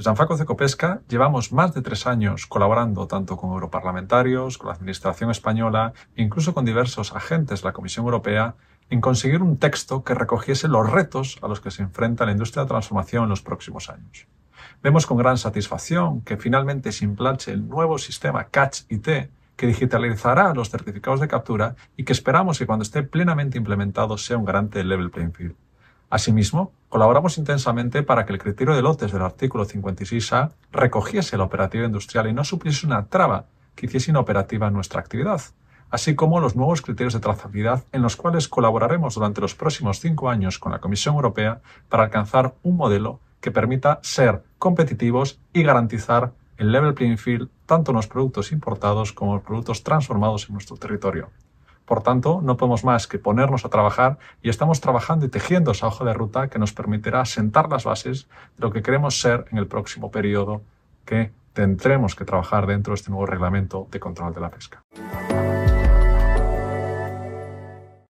Desde Anfaco Cecopesca llevamos más de 3 años colaborando tanto con europarlamentarios, con la Administración española e incluso con diversos agentes de la Comisión Europea en conseguir un texto que recogiese los retos a los que se enfrenta la industria de la transformación en los próximos años. Vemos con gran satisfacción que finalmente se implante el nuevo sistema CATCH-IT que digitalizará los certificados de captura y que esperamos que cuando esté plenamente implementado sea un garante del level playing field. Asimismo, colaboramos intensamente para que el criterio de lotes del artículo 56A recogiese la operativa industrial y no supusiese una traba que hiciese inoperativa nuestra actividad, así como los nuevos criterios de trazabilidad en los cuales colaboraremos durante los próximos 5 años con la Comisión Europea para alcanzar un modelo que permita ser competitivos y garantizar el level playing field tanto en los productos importados como en los productos transformados en nuestro territorio. Por tanto, no podemos más que ponernos a trabajar y estamos trabajando y tejiendo esa hoja de ruta que nos permitirá sentar las bases de lo que queremos ser en el próximo periodo que tendremos que trabajar dentro de este nuevo reglamento de control de la pesca.